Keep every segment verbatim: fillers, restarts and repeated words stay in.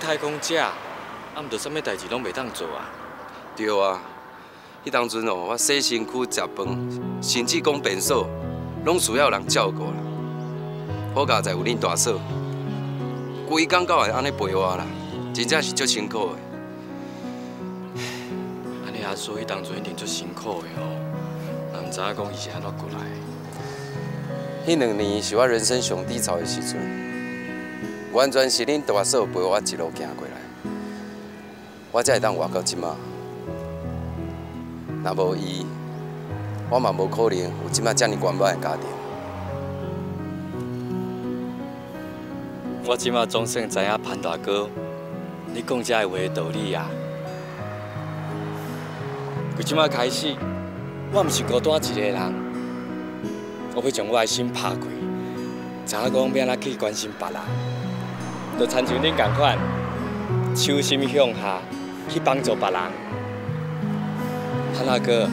太空假，啊，唔着啥物代志拢袂当做啊！对啊，迄当阵哦，我洗身躯、食饭，甚至讲便所，拢需要人照顾啦。好佳哉有恁大嫂，规工到下安尼陪我啦，真正是足辛苦的。安尼阿叔，迄当阵一定足辛苦的哦，人唔知影讲伊是安怎过来。迄两年是我人生上低潮的时阵。 完全是恁大嫂陪我一路行过来，我才会当活到即马。若无伊，我嘛无可能有即马遮尔圆满的家庭。我即马总算知影潘大哥，你讲遮个话的道理啊。从即马开始，我毋是孤单一个人，我要将我的心拍开，知影讲要安怎去关心别人。 就参像恁同款，手心向下去帮助别人。潘大哥，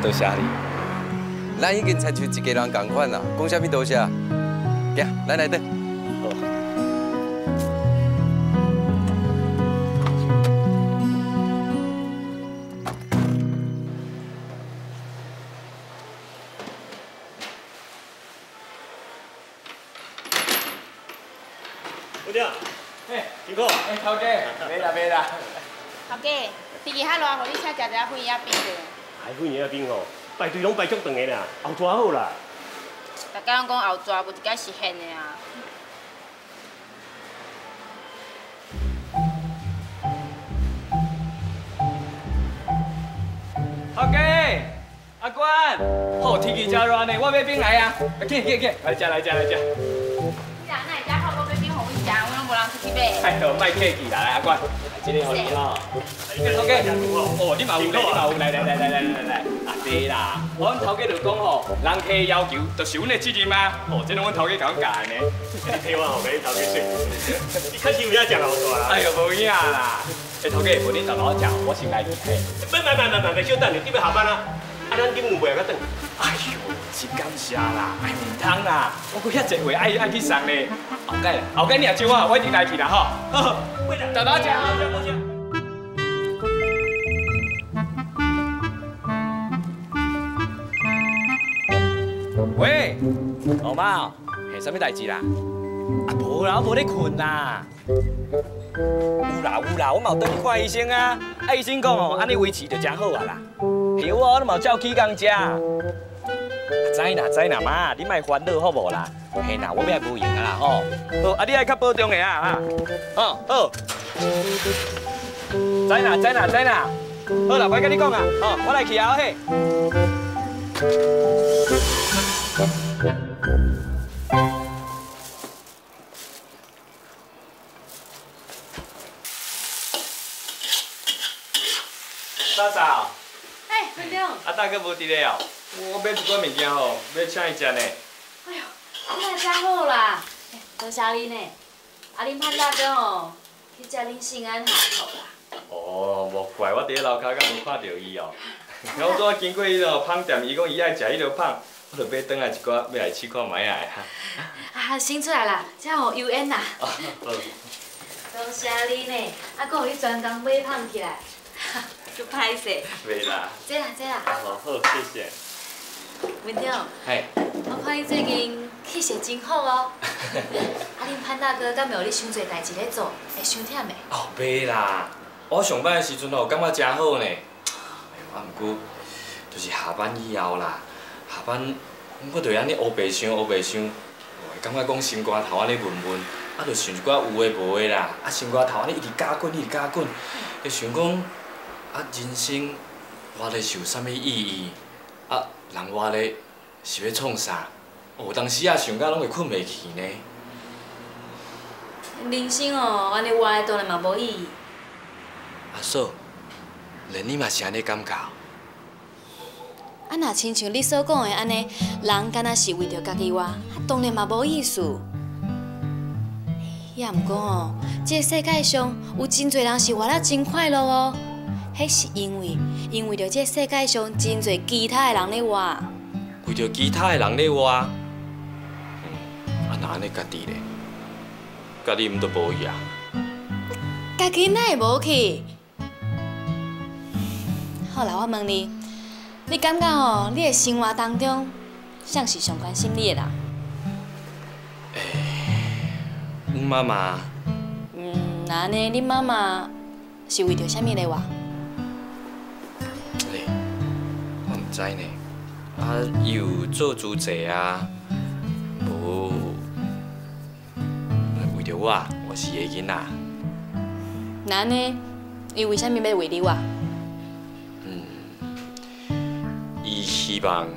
多谢你。咱已经参像一家人同款啦，讲啥物多谢？行，咱来等。好。头家，袂啦袂啦。头家，天气较热，互你请食一下粉叶冰着。哎，粉叶冰吼，排队拢排足长个啦，后抓好啦。大家拢讲后抓，无一个是现的啊。头家，阿官，好天气真热呢，我买冰来啊，去去去，来食来食来食。 哎呦，卖客气啦，阿官，今天好热闹。头家，哦，你嘛有来，你嘛有来来来来来来来，啊对啦，我阮头家就讲吼，人客要求，就是阮的责任啊。哦，这拢阮头家甲阮教的呢。你听我后面头家说，你确实有影真好大啦。哎呦，无影啦。哎，头家，无恁豆豆食，我先来去客。别别别别别，小等下，你要下班啊？啊，咱今晚袂个等。哎呦，真感谢啦，哎，唔通啦，我阁遐侪话爱爱去送咧。 后盖，后盖你也招我，我一定来去啦吼。好，豆豆姐，我先。喂，老猫，系啥物代志啦？啊，无啦，我无咧困啦。有啦有啦，我嘛有等去看医生啊。啊，医生讲哦，安尼维持就真好啊啦。药啊，我嘛有照起工食。 知知啦知啦妈，你莫烦恼好无啦？嘿啦，我要无闲啊啦吼。好，啊你爱较保重个啊哈。哦好。知啦知啦知啦。好啦，我甲你讲啊，哦，我来去啊嘿。嫂嫂。哎，班长。啊大哥无伫咧哦。 我买一寡物件吼，要请伊食呢。哎呦，你来真好啦，多谢你呢。啊，恁潘大哥吼，去食恁新安下铺啦。哦，莫怪我伫咧楼骹，敢无看到伊哦。我拄仔经过迄个胖店，伊讲伊爱食迄个胖，我著买转来一寡，要来试看卖啊。啊，先出来啦，才好悠闲啦。多谢你呢，啊，搁互你专工买胖起来，就歹势。袂啦。这啦这啦。好，好，谢谢。 文长，我看你最近气色真好哦。啊，恁潘大哥敢袂有你伤侪代志咧做，会伤忝袂？哦，袂啦，我上班的时阵哦，感觉真好呢。哎呦，啊，毋过就是下班以后啦，下班我就安尼乌白想乌白想，感觉讲心肝头安尼闷闷，啊，就想一寡有诶无诶啦，啊，心肝头安尼一直加滚一直加滚，就想讲啊，人生活咧是有啥物意义？啊。 人活咧是要创啥？有当时啊想到拢会困袂去呢。人生哦，安尼活咧当然嘛无意义。阿嫂，连你嘛是安尼感觉？啊，若亲像你所讲的安尼，人敢若是为着家己活，当然嘛无意思。也毋过哦，即个世界上有真侪人是活得真快乐哦。 迄是因为，因为着这世界上真侪其他诶人咧活，为着其他诶人咧活，啊那安尼家己咧，家己毋都无去啊？家己哪会无去？好啦，我问你，你感觉吼，你诶生活当中，谁是上关心你诶人？诶、欸，阮妈妈。嗯，那安尼，恁妈妈是为着啥物咧活？ 知呢，啊，伊有做主席啊，无为着我，我是伊囡仔。那呢，伊为虾米要为你我？嗯，伊希望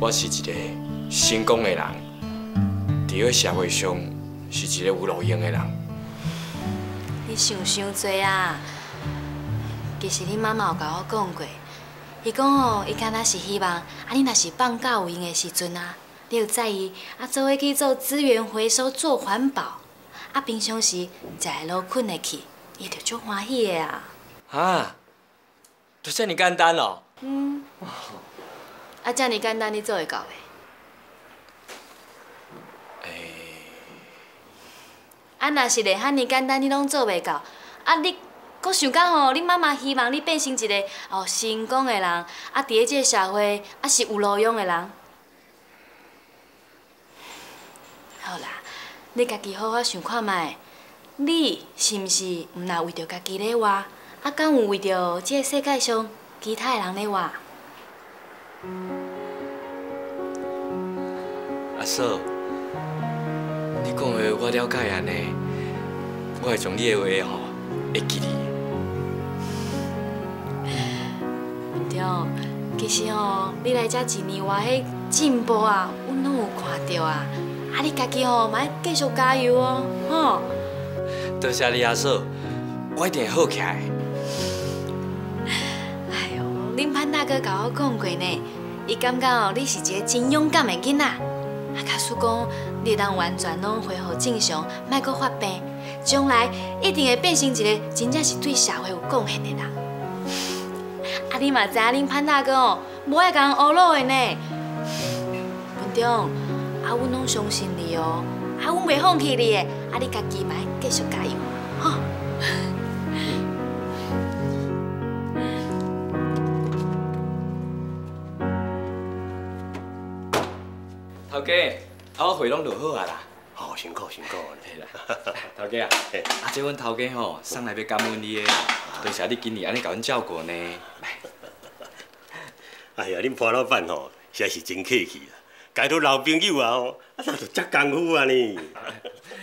我是一个成功的人，伫个社会上是一个有路用的人。你想伤多啊！其实你妈妈有甲我讲过。 伊讲哦，伊敢若是希望，啊你若是放假有闲的时阵啊，你有载伊啊做伙去做资源回收、做环保，啊平常时食会落、困会去，伊着足欢喜的啊。啊，就遮尔简单咯、哦。嗯。啊，遮尔简单你做会到袂？诶、欸。啊，若是嘞，遐尔简单你拢做袂到，啊你。 我想讲吼，恁妈妈希望你变成一个哦成功的人，啊，伫咧即个社会啊是有路用的人。好啦，你家己好好想看卖，你是毋是毋若为着家己咧活，啊，敢有为着即个世界上其他的人咧活？阿嫂，你讲的我了解安尼，我会从你的话吼会记哩。 哦，其实哦，你来遮一年外，迄进步啊，阮拢有看到啊。啊，你家己哦，嘛要继续加油哦，吼。多谢你阿嫂，我一定好起来。哎呦，恁潘大哥甲我讲过呢，伊感觉哦，你是一个真勇敢的囡仔。啊，假使讲你当完全拢恢复正常，莫阁发病，将来一定会变成一个真正是对社会有贡献的人。 啊，你嘛知影恁潘大哥哦，无爱甲人胡闹的呢。文忠，啊，阮拢相信你哦，啊，阮袂放弃你的，啊，你家己嘛继续加油，吼。头家，啊，我回拢就好啊啦。哦，辛苦辛苦，嘿啦。头家啊，啊，即阮头家吼，上来要感恩你的。 多谢你今年安尼甲阮照顾呢。哎呀，恁潘老板吼，实在是真客气啦。家都老朋友啊，吼，啊咱就接功夫啊呢。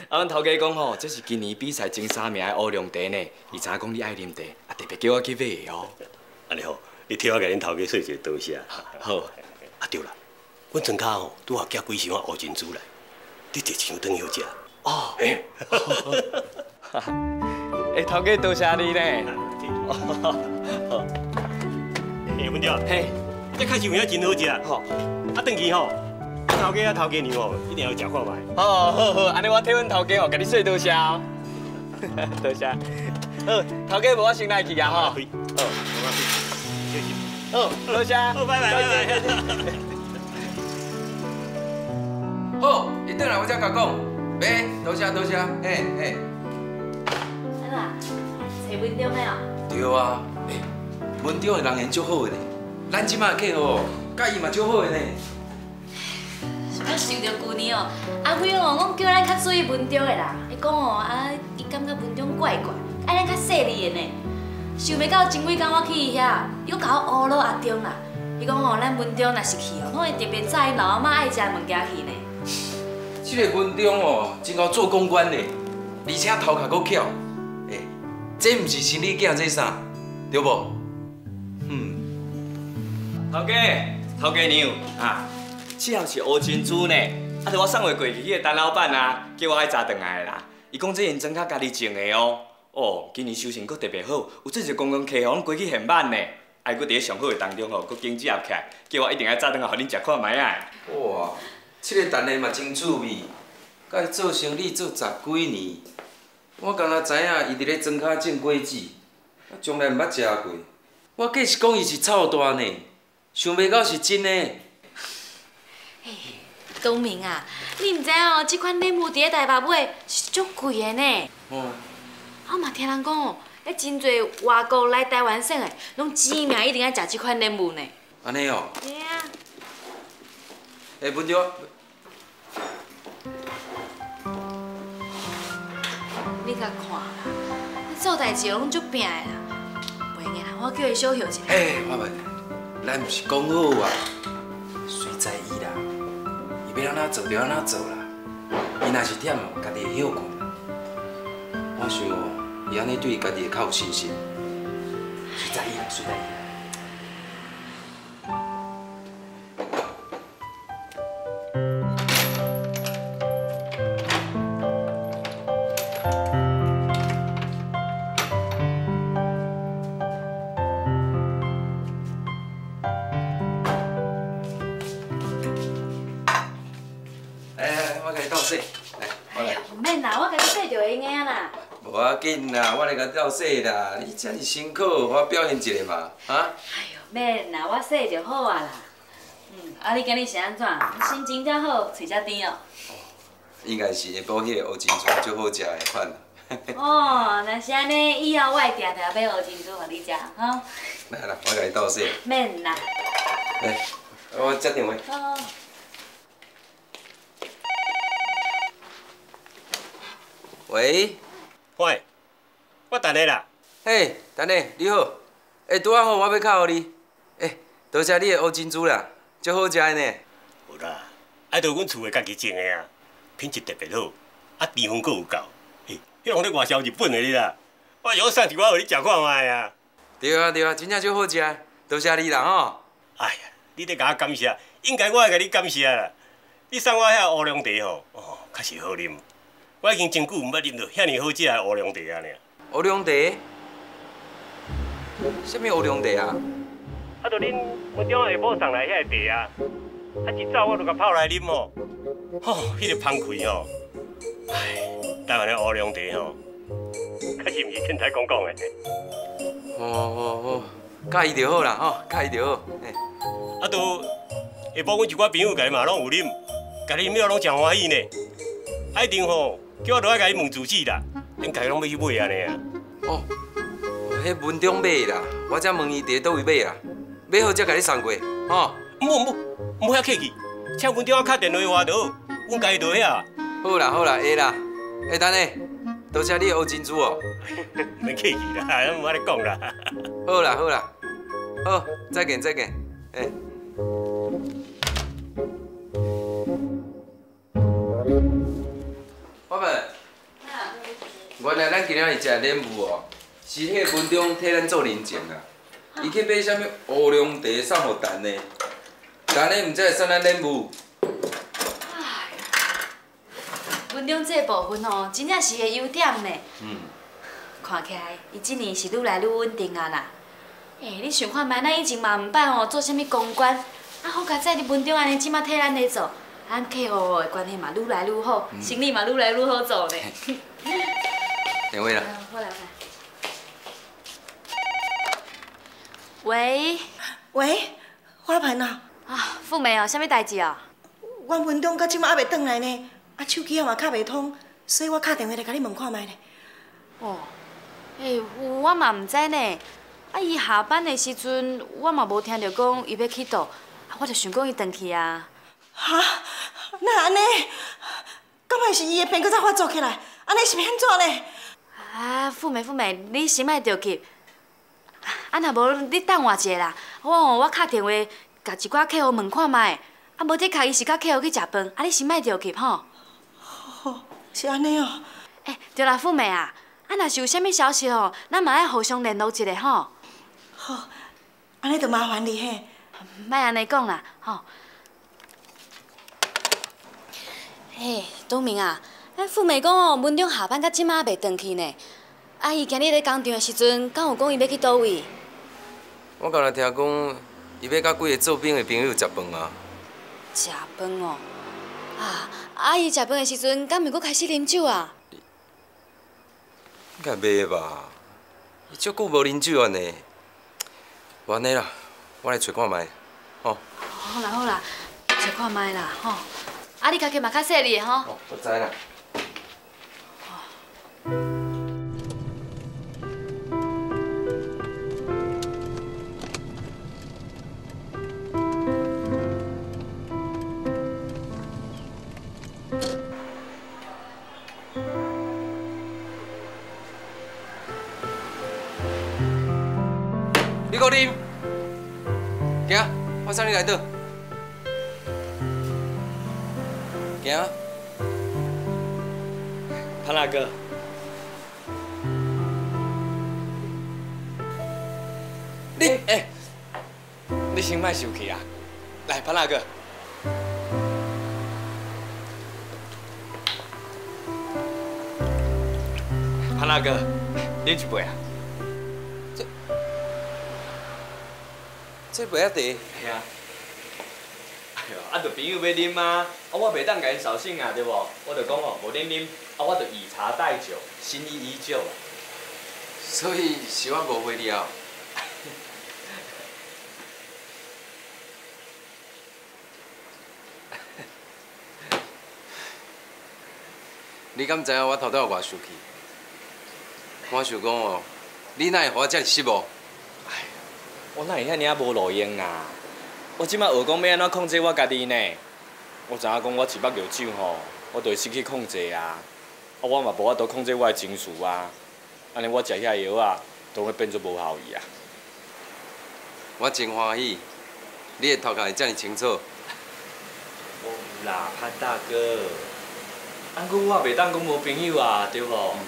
啊，阮头家讲吼，这是今年比赛前三名的乌龙茶呢。伊知影讲你爱啉茶，啊特别叫我去买的哦。安尼好，你替我甲恁头家说一个多谢。好。啊对啦，阮庄卡吼拄啊寄几箱啊乌珍珠来，你一箱当好食。哦。哎。哎，头家多谢你呢。 哎，文鸟，嘿，这确实有影真好食，吼！啊，回去吼，头家啊头家娘哦，一定要食看卖。哦，好好，安尼我替阮头家哦，甲你说多谢哦，多谢。好，头家无我先来去啊，吼。好，小心。好，多谢。好，拜拜，拜拜。好，你等下我再甲讲。喂，多谢多谢，嘿嘿。安啦，找文鸟咩哦？对啊，哎。 文章的人缘足好个呢，咱即卖客户，佮伊嘛足好个呢。我想着旧年哦，阿辉哦，我叫咱较注意文章个啦。伊讲哦，啊，伊感觉文章怪怪，爱咱较细腻个呢。想袂到前几工我去伊遐，伊佫甲我学落阿中啦。伊讲哦，咱文章若是去哦，我会特别早因老阿妈爱食物件去呢。即个文章哦，真够做公关个，而且头壳佫巧。哎，这毋是生理囝，这啥？对无？ 头家，头家娘啊，这也是乌珍珠呢。啊，着我送袂过去，迄个陈老板啊，叫我爱查转来啦。伊讲这银针卡家己种的哦，哦，今年收成阁特别好，有真侪公共客户规去现挽呢。啊，佫伫咧上好的当中吼，佫经济合起来，叫我一定爱早顿来，互恁食看卖啊。哇，这个陈的嘛真趣味，甲伊做生意做十几年，我敢若知影伊伫咧针卡种果子，我从来毋捌食过。我计是讲伊是臭大呢。 想袂到是真诶！嘿，东明啊，你毋知哦，即款礼物伫咧台北买是足贵诶呢。哦。我嘛听人讲哦，迄真侪外国来台湾耍诶，拢指名一定爱食即款礼物呢。安尼哦。对啊。诶，文鸟。你甲看啦，你做代志拢足拼诶啦，袂瘾啦，我叫伊小休一下。诶，我袂。 咱毋是讲好啊，谁在意啦？伊要安怎做就安怎做啦。伊若是忝哦，家己会休困。我想哦，伊安尼对家己会较有信心。谁在意啦？谁在意啦？ 紧啦，我来甲照洗啦。你真是辛苦，我表现一下嘛，啊？哎呦，免啦，我洗就好啊啦。嗯，啊你今日是安怎？心情才好，嘴才甜哦。应该是下晡迄个乌珍珠最好食的款。哦，若是安尼，以后我会定定买乌珍珠给你食，哈。来啦，我甲你倒洗。免啦。来，我接电话。好。 喂。喂。 我等下啦，嘿，等下你好，哎，拄仔好，我要靠你，哎，多谢你的乌珍珠啦，足好食的呢。有啦，啊，都阮厝的家己种的啊，品质特别好，啊，甜分佫有够，嘿，迄红咧外销日本的你啦，我有送一寡互你食看卖啊。对啊对啊，真正足好食，多谢你啦吼。哎呀，你得甲我感谢，应该我会甲你感谢啦。你送我遐乌龙茶吼，哦，确实好啉，我已经真久毋捌啉到遐尼好食的乌龙茶啊呢。 乌龙茶？什么乌龙茶啊？啊，就恁文章下晡送来遐个茶啊，啊一早我就甲泡来啉哦。吼，迄个芳开哦，唉，台湾的乌龙茶哦，确实毋是凊彩讲讲的。哦哦哦，介意就好啦吼，介意就好。啊，都下晡阮一寡朋友家嘛拢有啉，家己饮了拢真欢喜呢。啊，一定吼，叫我落来家己问住址啦。 恁家拢要去买安尼啊？哦，迄文中买啦，我才问伊伫倒位买啦，买好才甲你送过，吼。唔唔，唔遐客气，请文中敲电话话倒，阮家己倒遐。好啦好啦，会啦。哎，等下，多谢你乌珍珠哦。免客气啦，咱唔安尼讲啦。好啦好啦，好，再见再见，哎。原来咱今仔日食莲雾哦，是迄个文中替咱做零件啦。伊去买啥物乌龙茶送互陈的，陈的毋知会送咱莲雾。哎呀，文中这部分哦，真正是个优点呢。嗯。看起来，伊即年是愈来愈稳定啊啦。哎、欸，你想看卖？咱以前嘛毋捌哦，做啥物公关，啊好佳哉，你文中安尼即马替咱来做。 咱客户的关系嘛，愈来愈好，嗯、生意嘛，愈来愈好做咧。哪位啦？我来，我来。喂喂，花盆啊！啊，富美哦，啥物代志哦？阮文中到即马还袂转来呢，啊手机号嘛卡袂通，所以我敲电话来甲你问看卖咧。哦，诶、欸，我嘛毋知呢。啊，伊下班的时阵，我嘛无听着讲伊要去倒，我就想讲伊转去啊。 哈，那安尼，敢会是伊的病搁再发作起来？安尼是变怎呢？啊，富美富美，你先莫着急。啊，若无你等我一下啦，我我敲电话甲一寡客户问看卖，啊无得靠伊是甲客户去食饭，啊你先莫着急吼。哦，是安尼哦。哎、欸，对啦，富美啊，啊若是有啥物消息吼，咱嘛爱互相联络一下吼。好，安尼就麻烦你嘿。莫安尼讲啦，吼。 嘿，东明啊，咱富美讲哦，文中下班到即马袂转去呢。啊，伊今日咧工场时阵，敢有讲伊要去倒位？我刚才听讲，伊要甲几个做兵的朋友食饭啊。食饭哦，啊，啊，伊食饭的时阵，敢毋过开始啉酒啊？应该袂吧？伊足久无啉酒啊呢。无安尼啦，我来找看卖，吼、哦。好啦好啦，找看卖啦，吼、哦。 啊，你家己嘛较细腻吼。哦，我知啦。你搁啉？行，我送你来倒。 行，潘大哥，你哎、欸，你先莫生气啊！来，潘大哥，潘大哥，饮一杯啊！这这杯啊，茶。是啊。 啊，著朋友要啉啊，啊，我袂当甲因扫兴啊，对无？我著讲哦，无恁啉，啊，我著以茶代酒，心意依旧啦。所以是我误会你哦。你敢知影我头拄有偌生气？我想讲哦，你哪会互我遮失望？哎，我哪会遐尔啊无路用啊？ 我即摆学讲要安怎控制我家己呢？我知影讲我一目尿酒吼，我就會失去控制啊！啊，我嘛无法度控制我的情绪啊！安尼我食遐药啊，都會變做無效益啊！我真歡喜，你的頭殼會遮爾清楚。我有啦，潘大哥。啊，毋過我也袂當講無朋友啊，對無？嗯、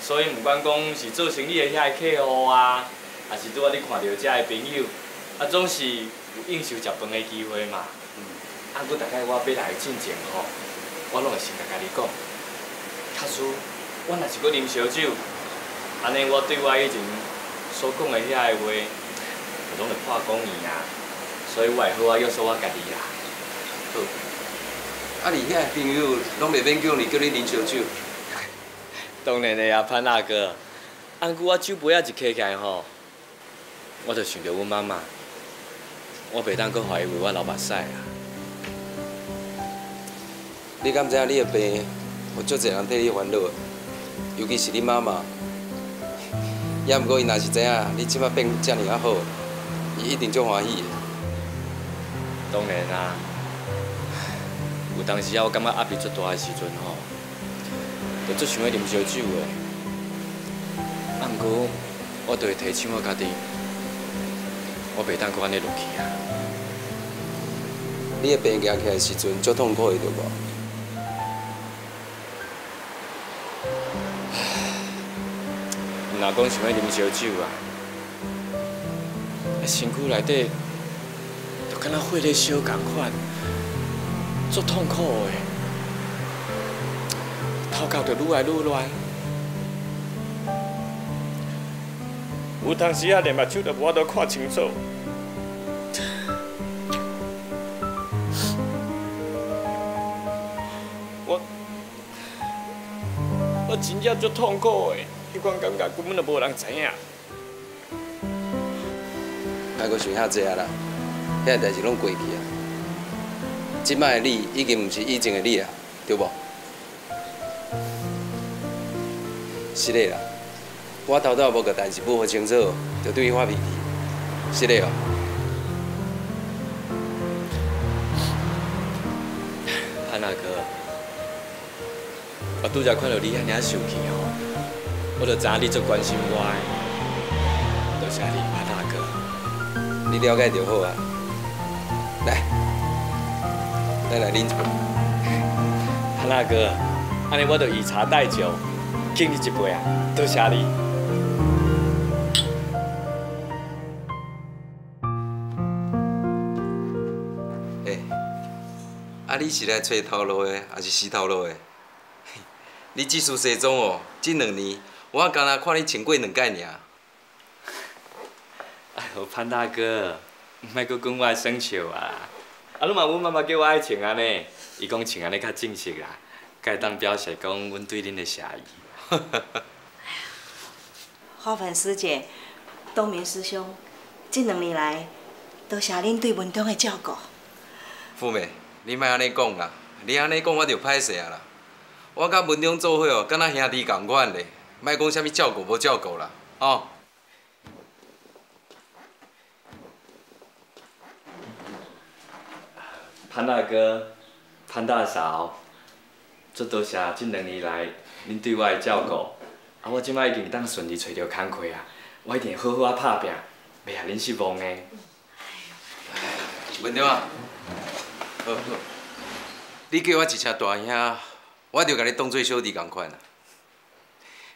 所以毋管講是做生意的遐個客戶啊，還是拄仔你看到遮個朋友，啊總是。 有應酬食飯的機會嘛？嗯，啊，不過大概我要來進前吼，我攏會先甲家己講，假使我若是要啉燒酒，安尼我對我以前所講的遐個話，就攏會破功去啊。所以我會好啊約束我家己啦。好，啊，你遐朋友攏袂免叫你叫你啉燒酒？當然的啊，潘大哥。啊，不過我酒杯啊一揢起來吼，我就想到阮媽媽。 我袂当阁互伊為我流目屎啊！你敢知影你的病，有足侪人替你煩惱，尤其是你媽媽。也毋过伊若是知影你即摆變遮爾啊好，伊一定足歡喜的。當然啦、啊，有當時啊，我感覺壓力足大的時陣吼，就足想要啉燒酒的。啊，毋過我就會提醒我家己。 我袂当阁安尼落去啊！你的病行起来时阵，足痛苦的对无？毋若讲想要啉烧酒啊，啊身躯内底就敢若火咧烧同款，足痛苦的，头壳就愈来愈乱。有当时啊，连目睭都无法度看清楚。 真正足痛苦的，迄款感觉根本就无人知影。莫阁想遐济啊啦，遐代志拢过去啊。即摆的你已经毋是以前的你啊，对无？是嘞啦，我头头无甲代志补好清楚，就对伊发脾气，是嘞哦。安那哥。 我拄才看到你遐尔生气吼，我就知影你足关心我诶，多谢你，阿大哥，你了解就好啊。来，咱来啉一杯。阿大哥，安尼我就以茶代酒，敬你一杯啊，多谢你。 你是来找头路的，还是死头路的？你技术西装哦，这两年我刚才看你穿过两届尔。哎呦，潘大哥，莫阁讲我耍笑啊！啊，你嘛，阮妈妈叫我爱穿安尼，伊讲穿安尼较正式啦，该当表示讲阮对恁的谢意。花粉师姐、东明师兄，这两年来，多谢恁对文中的照顾。富美。 你莫安尼讲啦，你安尼讲我就歹势啊啦！我甲文中做伙哦，敢若兄弟共款嘞，莫讲啥物照顾无照顾啦，哦。潘大哥、潘大嫂，足多谢这两年来恁对我的照顾，啊，我即摆已经当顺利找到工课啊，我一定好好啊拍拼，袂让恁失望的。文中啊！ 好好你叫我一声大兄，我就甲你当做小弟共款啦。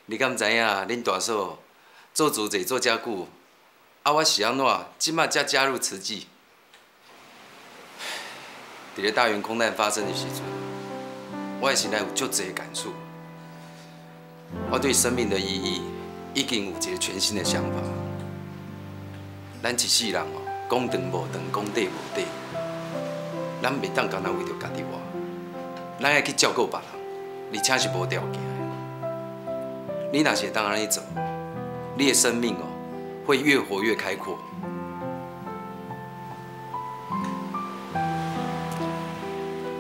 你敢知影？恁大嫂做主席做遮久，啊，我是安怎即马才加入慈济？伫咧大原空难发生的时阵，我的心内有足侪感触。我对生命的意义已经有一个全新的想法。咱一世人哦，讲长无长，讲短无短。 咱袂当干那为着家己活，咱爱去照顾别人，而且是无条件的。你若是当安尼做，你的生命哦、喔，会越活越开阔。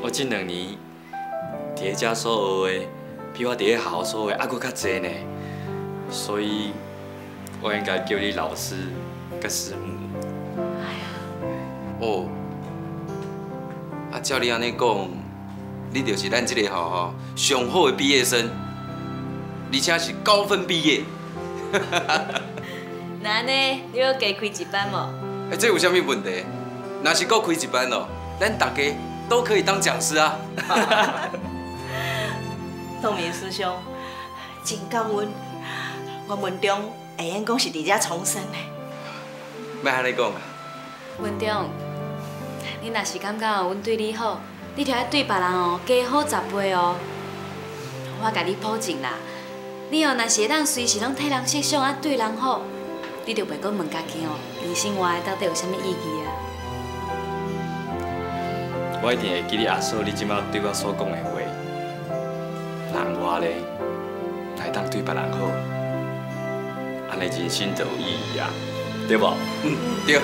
我这两年伫咧遮所学的，比我伫咧校所学还佫较侪呢，所以我应该叫你老师佮师母。哎呀，哦。 啊，照你安尼讲，你就是咱这个吼吼上好的毕业生，而且是高分毕业。那呢，你要加开一班哦？哎、欸，这有啥物问题？若是搁开一班哦，咱大家都可以当讲师啊。洞明师兄，真感恩，我文中会用讲是伫遮重生的。莫安尼讲啊，文中。 你若是感觉哦，阮对你好，你就要对别人哦加好十倍哦。我甲你保证啦，你哦若是会当随时拢替人设想啊，对人好，你就袂阁问家己哦，人生活到底有啥物意义啊？我一定会记你阿嫂，你即摆对我所讲的话。人活咧，乃当对别人好，安尼人生就有意义啊，对无？嗯，对。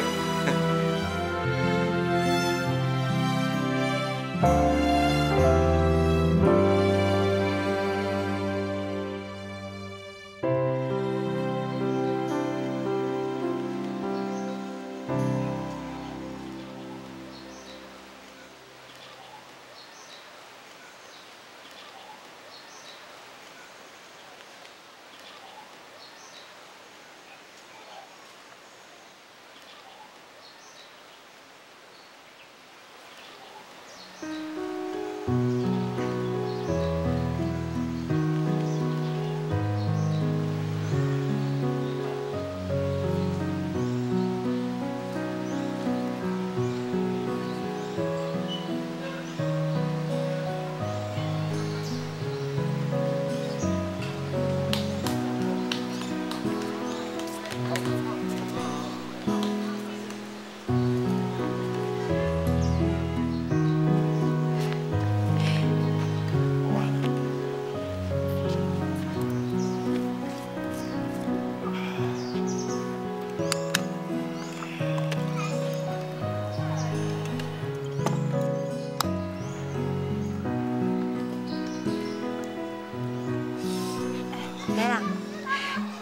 没啦，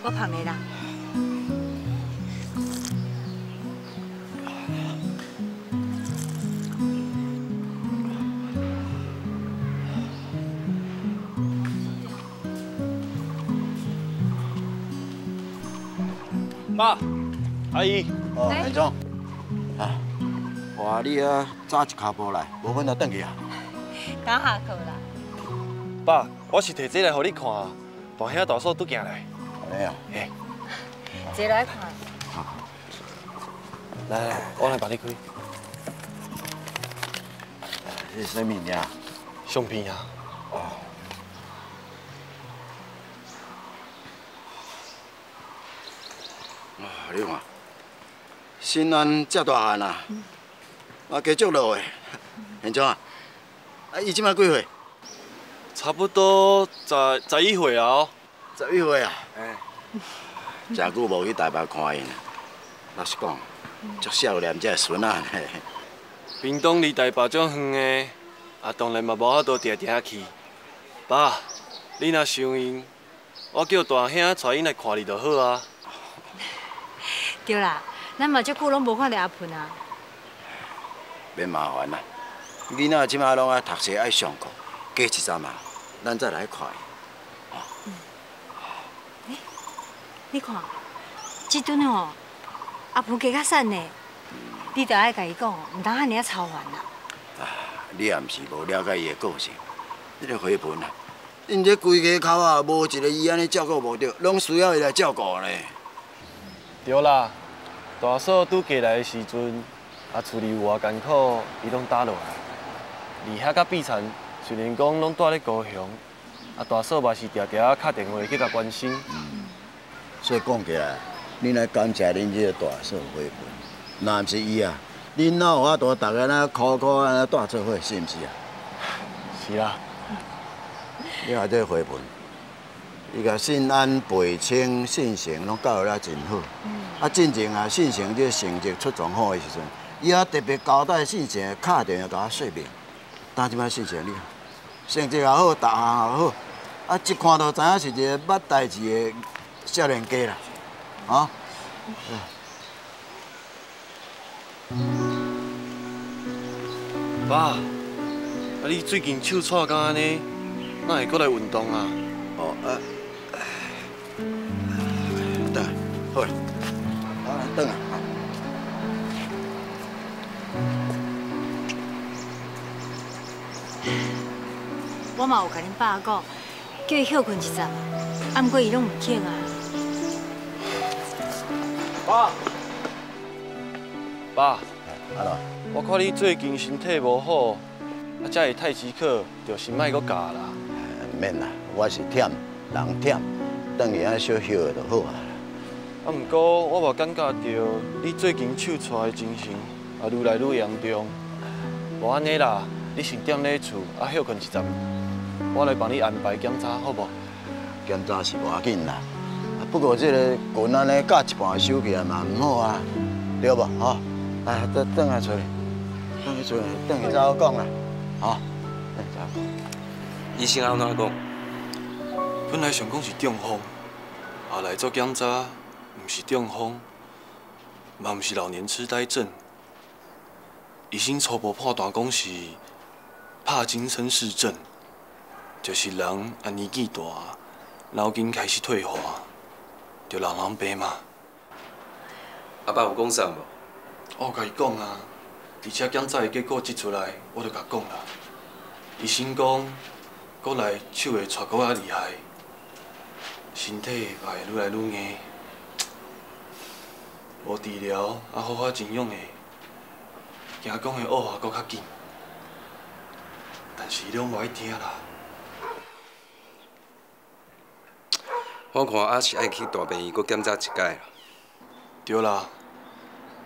我怕没啦。爸，阿姨，哦，安总，啊，我你啊早一卡步来，无阮就转去啊。刚下课啦。爸，我是摕这来互你看。 大兄大嫂都行来，安尼啊，嘿，坐来看。来来，我来帮你开。这是啥物件？相片啊。哦。啊，你看，新安遮大汉啊，啊，加足老的。现怎啊？啊，伊即摆几岁？ 差不多十十一岁啊，十一岁啊，哎，真久无去台北看因啦。老实讲，足少年这孙仔呢。屏东离台北足远诶，啊，当然嘛无法度定定去。爸，你若想因，我叫大兄带因来看你就好啊。对啦，咱嘛足久拢无看到阿芬啊。免麻烦啦，囡仔即摆拢爱读册爱上课，加一站嘛。 咱再来看。嗯。哎、欸，你看，这阵哦，阿婆加较瘦呢，你着爱甲伊讲，唔通安尼啊操烦啦。啊，你也毋是无了解伊的个性，你着回本啦。因这规家口啊，无一个伊安尼照顾无着，拢需要伊来照顾咧。对啦，大嫂拄嫁来的时阵，啊厝里有偌艰苦，伊拢担落来，离遐甲比田。 虽然讲拢住咧高雄，啊大嫂嘛是常常啊敲电话去甲关心。所以讲起来，恁来感谢恁这个大嫂回本，若毋是伊啊，恁哪有法度大家呐苦苦安尼住做伙，是毋是啊？是啊。你看这回本，伊甲信安、培清、信诚拢教育了真好。啊，进前啊，信诚这成绩出状况的时阵，伊啊特别交代信诚敲电话甲我说明。但即摆信诚你看。 成绩也好，逐项也好，啊，一看就知影是一个捌代志的少年家啦，啊。爸，啊，你最近手颤到安尼，哪会搁来运动啊？哦，啊，等，好啦，啊，等啊。 我嘛有甲恁爸讲，叫伊休困一阵，啊，不过伊拢唔肯啊。爸，爸，阿罗，我看你最近身体无好，啊，这个太极课就是莫阁教啦。免啦，我是忝，人忝，等下啊小休下就好啊。啊，不过我嘛感觉到你最近手疝的精神啊，愈来愈严重。无安尼啦，你先踮咧厝啊休困一阵。 我来帮你安排检查，好无？检查是无要紧啦，不过这个棍安尼架一半收起来嘛，唔好啊，对无？吼，哎，等等下找，等下找，等下再好讲啦，吼，等下再好讲。医生安怎讲？本来想讲是中风，后来做检查，唔是中风，嘛唔是老年痴呆症。医生初步判断讲是帕金森氏症。 就是人按年纪大，脑筋开始退化，就老人病嘛。阿爸有讲啥无？我甲伊讲啊，而且检查的结果一出来，我就甲讲啦。医生讲，过来手会疝搁较厉害，身体嘛会愈来愈硬。无治疗，啊好好静养的，惊讲会恶化搁较紧。但是伊拢无爱听啦。 我看还是爱去大病院，搁检查一届啦。对啦，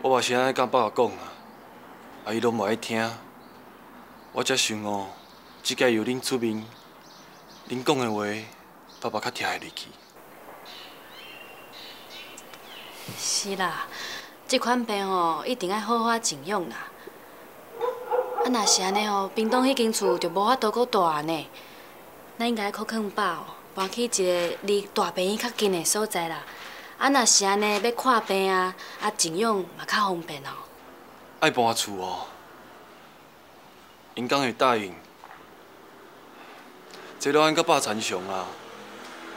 我嘛是安尼甲爸讲啊，啊伊拢无爱听。我才想哦，即届由恁出面，恁讲的话，爸爸较听会入去。是啦，即款病哦，一定要好好静养啦。啊，若是安尼哦，屏东迄间厝就无法度搁住呢。咱应该靠劝爸哦。 不搬去一个离大病院较近的所在啦。啊，若是安尼要看病啊，啊静养嘛较方便哦。爱搬厝哦，因敢会答应？这老安甲爸参详啊，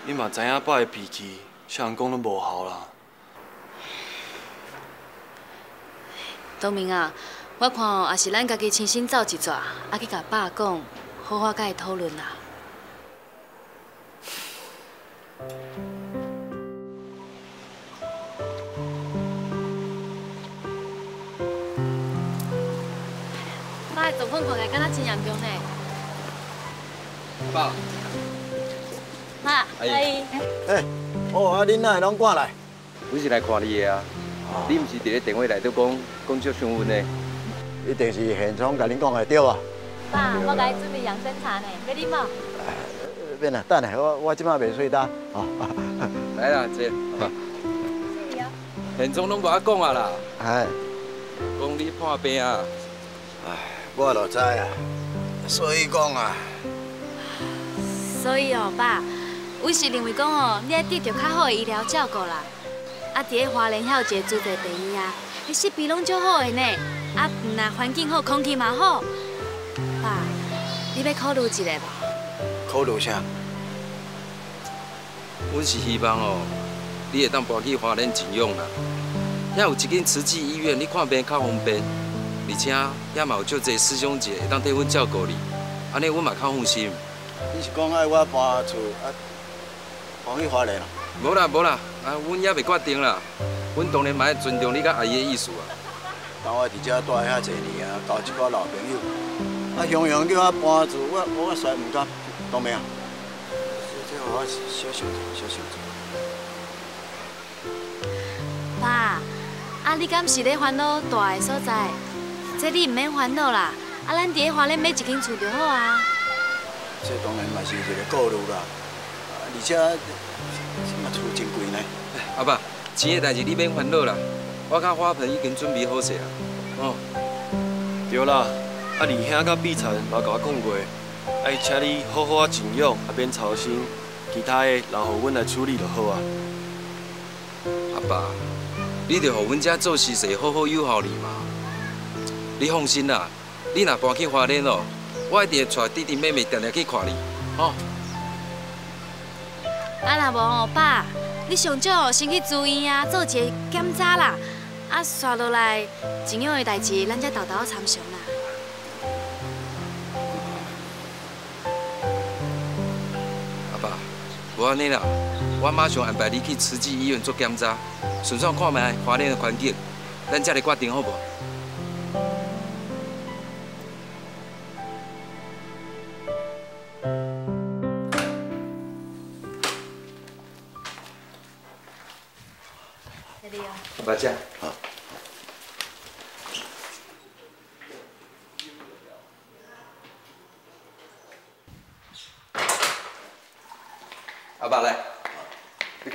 你嘛知影爸的脾气，啥人讲拢无效啦。东明啊，我看哦，也是咱家己亲身走一撮，啊去甲爸讲，好好甲伊讨论啦。 妈的状况看起来敢若真严重呢。爸。妈。阿姨。哎，哦，啊，恁哪会拢赶来？我是来看你的啊。你毋是伫咧电话内底讲讲接新闻的？一定是现场甲恁讲的对啊。爸，我来准备养生茶呢，要啉无？ 变啦，等下我我即摆袂水呾，哦，来啦姐，谢谢啊。现总拢无我讲啊啦，哎，讲你破病啊，哎，我就知啊，所以讲啊，所以哦爸，我是认为讲哦，你爱得到较好的医疗照顾啦，啊，伫咧花莲遐有一个最侪病院啊，迄设备拢足好的呢，啊，唔呐环境好，空气嘛好，爸，你要考虑一下无？ 考虑啥？阮是希望哦，你会当搬去花莲静养啦。遐有一间慈济医院，你看病较方便，而且遐嘛有足侪师兄姐会当替阮照顾你，安尼阮嘛较放心。你是讲爱我搬厝啊，搬去花莲啦？无啦无啦，啊，阮也未决定啦。阮当然嘛要尊重你甲阿姨的意思啊。但我伫遮住遐侪年啊，交一寡老朋友，啊，雄雄叫我搬厝，我我煞唔敢。 懂没有？这我小小小小子。爸，啊，你敢是咧烦恼大个所在？这你唔免烦恼啦，啊，咱伫咧花莲买一间厝就好啊。这当然嘛是一个顾虑啦，而且嘛厝真贵呢。阿爸，钱的代志你免烦恼啦，我甲花盆已经准备好势啊。哦，对啦，啊，二兄甲碧婵嘛甲我讲过。 哎，请你好好啊静养，啊免操心，其他的留互阮来处理就好啊。阿爸，你着互阮遮做事势好好友好你嘛。你放心啦，你若搬去花莲哦，我一定会带弟弟妹妹定定去看你，吼。啊，若无哦，爸，你上少先去住院啊，做一个检查啦。啊，刷落来静养的代志，咱才豆豆参详啦。 无安尼啦，我马上安排你去慈济医院做检查，顺便看卖花莲的环境，咱才来决定好无？这里啊，阿姐，好。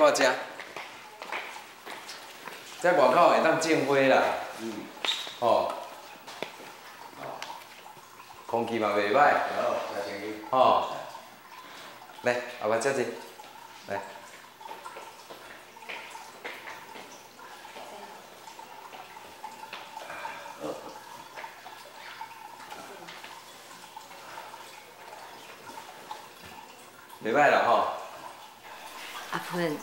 我食，在外口会当种花啦，嗯，吼，空气嘛袂歹，好，真清气，吼，来，阿爸吃者，来，袂歹啦吼，阿芬。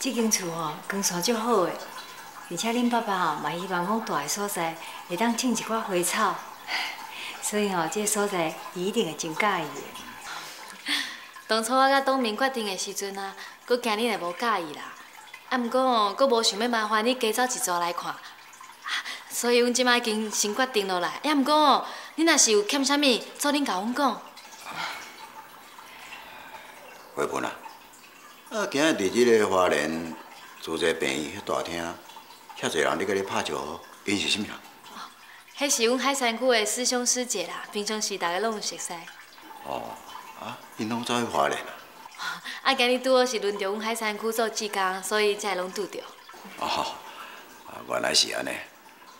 这间厝哦，光线足好诶，而且恁爸爸哦，嘛希望讲大个所在会当种一寡花草，所以哦，这个所在伊一定会真喜欢诶。当初我甲东明决定诶时阵啊，佫惊恁会无喜欢啦，啊，毋过哦，佫无想要麻烦你加走一撮来看，所以阮即摆已经先决定落来，啊，毋过哦，恁若是有欠啥物，做恁甲阮讲。回本啊！ 啊，今日伫即个花莲住在病院迄大厅，遐侪人咧甲你拍招呼，因是啥物人？哦，迄是阮海山区的师兄师姐啦，平常时大家拢有熟识。哦，啊，因拢走去花莲啊。啊，今日拄好是轮到阮海山区做志工，所以才拢拄着。哦，啊，原来是安尼。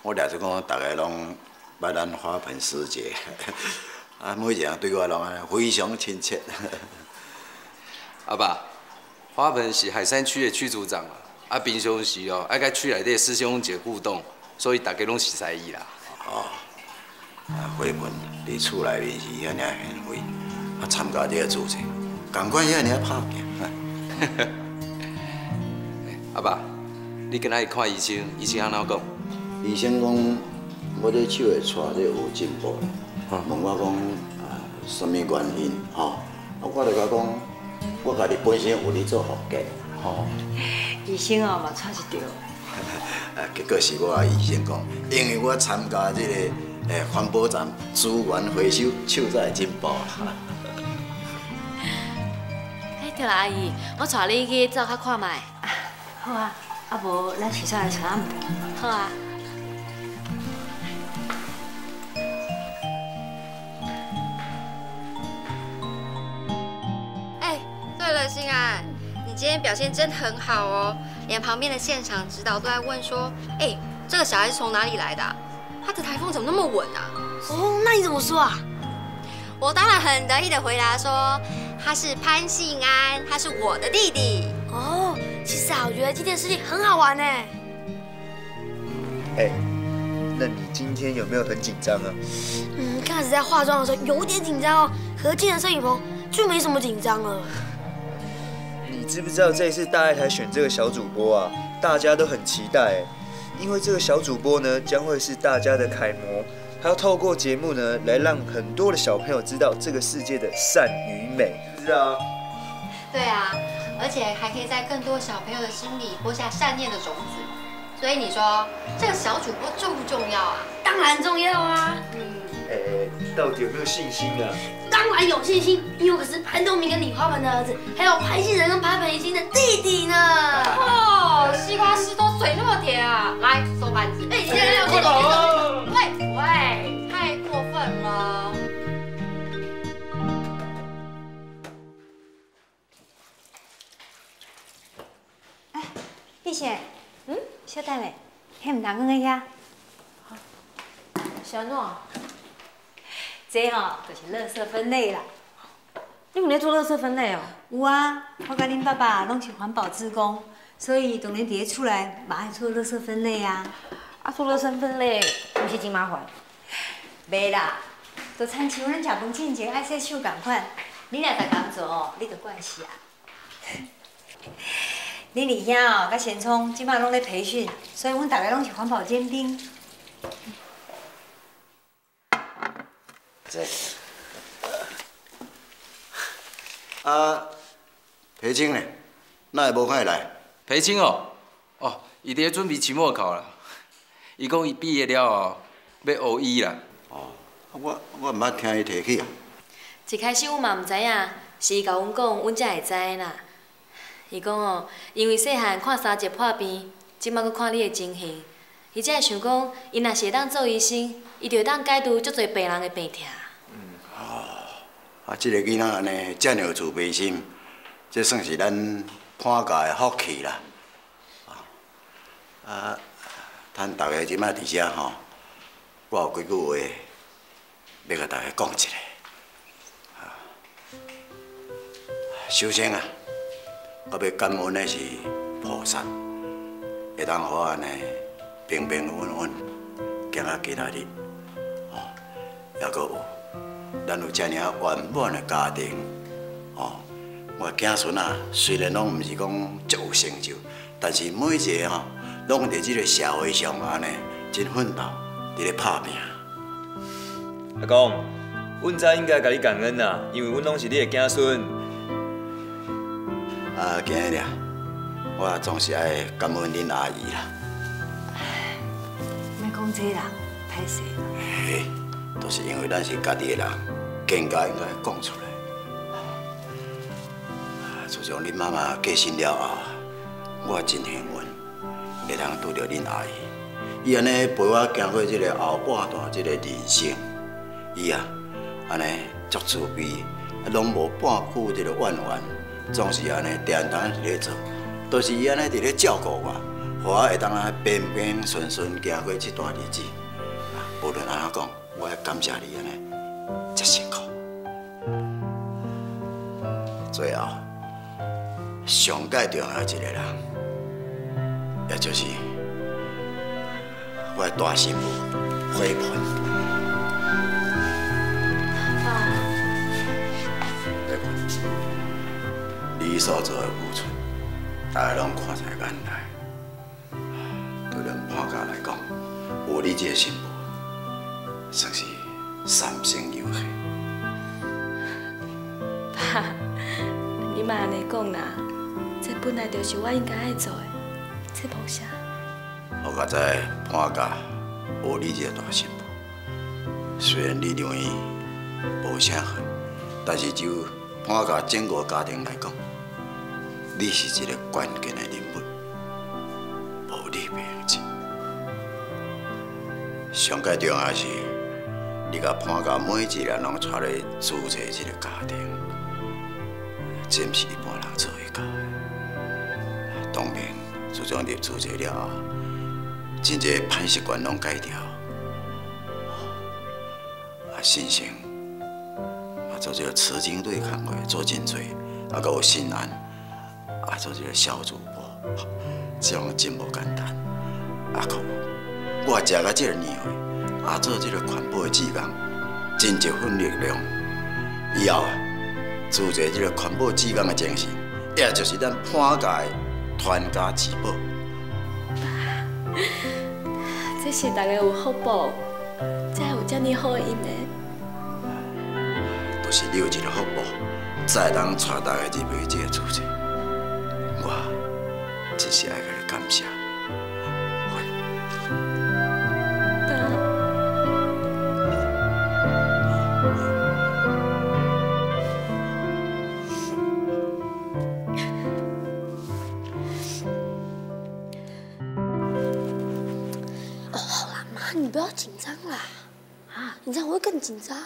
我掠着讲，大家拢捌咱花盆师姐，啊，每一个人对我拢安尼非常亲切。 阿好吧？花盆是海山区的区组长嘛，啊平常时哦爱甲区内底师兄姐互动，所以大家拢是在伊啦。哦，啊花盆伫厝内面是遐尔很会，啊参加这个组织，感觉遐尔拍拼。阿爸，你今仔去看医生，医生安怎讲？医生讲我这手的带咧有进步，问我讲。 什么原因？吼、哦，我著甲讲，我家己本身有咧做福建，吼、哦。医生哦，嘛错是对。啊，结果是我啊，医生讲，因为我参加这个诶环保站资源回收，手才会进步啦。哎，对啦，阿姨，我带你去走下看卖。好啊，啊无咱先上来吃暗顿。好啊。 欣安，你今天表现真很好哦，连旁边的现场指导都在问说，哎、欸，这个小孩是从哪里来的、啊？他的台风怎么那么稳啊？哦，那你怎么说啊？我当然很得意的回答说，他是潘信安，他是我的弟弟。哦，其实啊，我觉得这件事情很好玩呢。哎、欸，那你今天有没有很紧张啊？嗯，刚开始在化妆的时候有点紧张哦，合进了摄影棚就没什么紧张了。 你知不知道这一次大爱台选这个小主播啊，大家都很期待，因为这个小主播呢将会是大家的楷模，他要透过节目呢来让很多的小朋友知道这个世界的善与美，知不知道？对啊，而且还可以在更多小朋友的心里播下善念的种子，所以你说这个小主播重不重要啊？当然重要啊！嗯，哎，到底有没有信心啊？ 当然有信心，因为我可是潘东明跟李花盆的儿子，还有潘信仁跟潘培新的弟弟呢。哦，西瓜汁都水那么甜啊！来，收盘子。哎，现在有这种，喂喂，太过分了。哎，碧贤，嗯，小等下，迄唔当讲个呀？好，小诺。 这吼、哦、就是垃圾分类啦。你们在做垃圾分类哦？有啊，我甲恁爸爸拢是环保志工，所以当然伫咧厝内嘛爱做垃圾分类啊。啊，做垃圾分类不是真麻烦？袂啦，就亲像咱食饭进前爱洗手共款。你若逐工做哦，你就惯势啊。恁二兄哦，甲贤聪即摆拢咧培训，所以阮大家拢是环保尖兵。 啊，培青呢？那也无看会来。培青哦，哦，伊伫准备期末考啦。伊讲伊毕业了后要学医啦。哦，我我毋捌听伊提起啊。一开始我嘛毋知影，是伊甲阮讲，阮才会知啦。伊讲哦，因为细汉看三姐破病，即摆佫看你的情形，伊才会想讲，伊若是会当做医生，伊就会当解除足侪病人的病痛。 啊，这个囡仔安尼这么有自卑心，这算是咱潘家的福气啦。啊，咱大家即摆伫遮吼，我有几句话要甲大家讲一下。首先啊，我要感恩的是菩萨，会当互我安尼平平稳稳行到今仔日，吼，也阁有。 咱有遮尔圆满的家庭，哦，我囝孙啊，虽然拢毋是讲足有成就，但是每一个吼，拢伫即个社会上安尼真奋斗，伫咧拍拼。阿公，阮早应该甲你感恩啦，因为阮拢是你的囝孙。啊，今日啊，我总是爱感恩恁阿姨啦。莫讲这啦，歹势。嘿。 都是因为咱是家己的人，更加应该讲出来。自从恁妈妈过身了后，我真幸运，会通拄到恁阿姨。伊安尼陪我行过这个后半段这个人生，伊啊安尼足慈悲，拢无半句这个怨言，总是安尼定当伫咧做，都是伊安尼伫咧照顾我，互我会当啊平平顺顺行过这段日子。无论安怎讲。 我也感谢你安尼，真辛苦。最后，上界重要一个人，也就是我的大媳妇花盆。花盆，你所做的付出，大家拢看在眼内。对咱潘家来讲，无你这个媳妇，算是三生有幸。爸，你嘛安尼讲啦。 这本来就是我应该爱做的，这无啥。我刚才潘家无你这个大媳妇，虽然你对伊无啥恨，但是就潘家整个家庭来讲，你是一个关键的人物，无你袂用做。上个重要是，你甲潘家每一人拢带来组织一个家庭，真不是一般人做会到的。 当然，自从入主席了后，真侪歹习惯拢改掉，啊，信心啊，做这个慈经队工作做真多，啊，搁有信安，啊，做这个小主播，这样真无简单。啊，可我食到这个年岁，啊，做这个环保的志工，真一份力量。以后啊，主席这个环保志工的精神，也就是咱潘家的 传家之宝，这是大家有福报，才有这么好的姻缘。就是你有一个福报，才能带大家入去这个组织。我真是爱给你感谢。爸。 不要紧张啦！啊，你这样我会更紧张。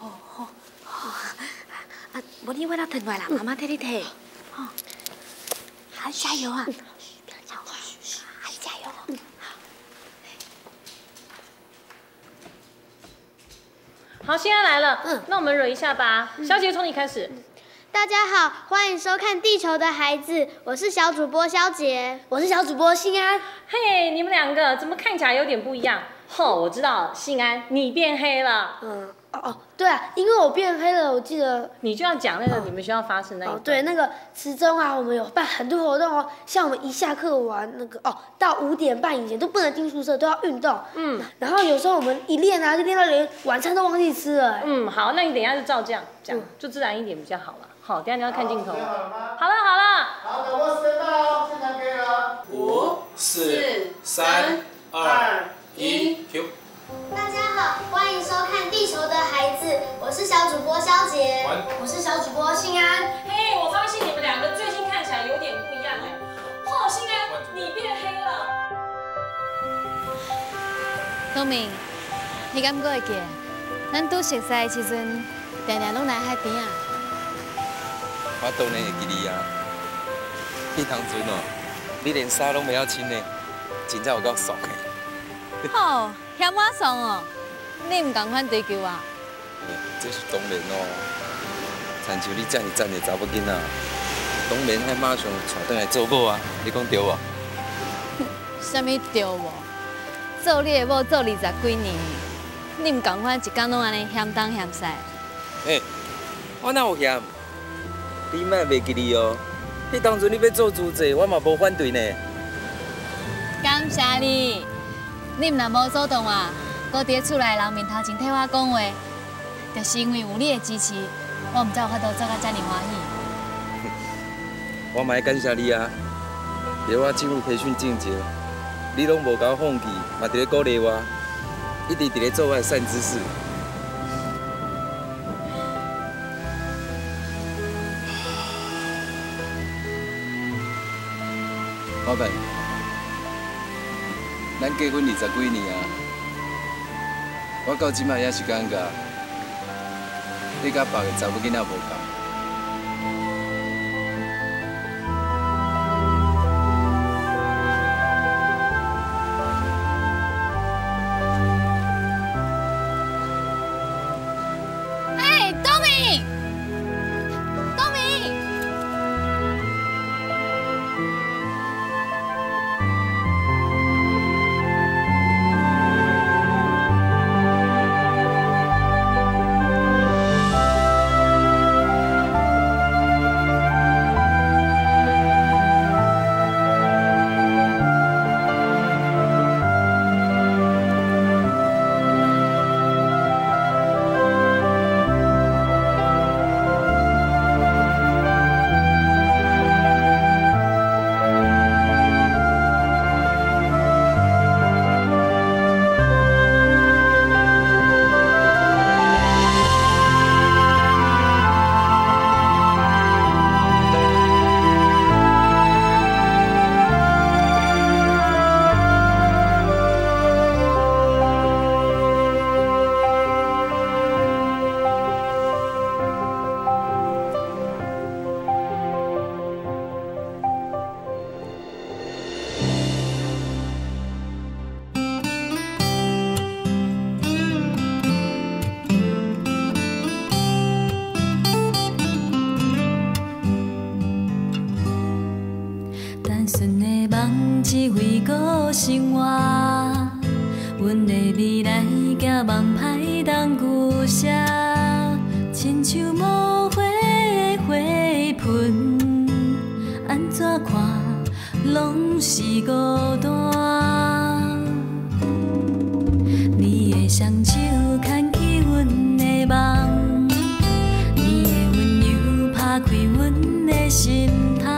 哦哦哦！啊，我你我那腾过来啦，妈妈替你提。哦，还加油啊！不要讲话，还加油！好，现在来了。嗯，那我们惹一下吧。小姐，从你开始。大家好，欢迎收看《地球的孩子》，我是小主播肖杰，我是小主播心安。嘿，你们两个怎么看起来有点不一样？ 吼、哦，我知道了，信安，你变黑了。嗯，哦哦，对啊，因为我变黑了，我记得你就要讲那个你们学校发生那一、哦。对，那个池中啊，我们有办很多活动哦，像我们一下课玩那个哦，到五点半以前都不能进宿舍，都要运动。嗯，然后有时候我们一练啊，就练到连晚餐都忘记吃了。嗯，好，那你等一下就照这样讲，嗯、就自然一点比较好了。好，等一下你要看镜头。好了好了。好了，好了，我先到哦，现在可以了。五、四、三、二。 一，大家好，欢迎收看《地球的孩子》，我是小主播肖杰，我是小主播信安。嘿， hey, 我发现你们两个最近看起来有点不一样哎。哦，信安，你变黑了。东明，你敢过会记？咱拄熟识的时阵，常常拢来海边啊。我当然会记你啊。迄当阵哦，你连衫拢袂晓穿呢，真正有够爽的。 哦，嫌我爽哦，你唔同款追求啊？这是当然哦，亲像你这么赞的查某囡仔，当然爱马上带倒来做某啊，你讲对无？什么对无？做你的某做二十几年，你唔同款一天拢安尼嫌东嫌西。哎，我哪有嫌？你莫袂记你哦，你当初你要做主席，我嘛无反对呢。感谢你。 你们若无主动啊，搁伫厝内人面头前替我讲话，就是因为有你的支持，我唔才有法度做到遮尔欢喜。我嘛要感谢你啊！伫我进入培训进前，你拢无甲我放弃，嘛伫咧鼓励我，一直伫咧做我的善知识。老板。 咱结婚二十几年啊，我到即卖也是感觉，你甲别个查某囡仔无同。哎，东明，东明，只为顾生活，阮的未来行望歹当旧写，亲像无花的花盆，安怎看拢是孤单。你的双手牵起阮的梦，你的温柔拍开阮的心窗。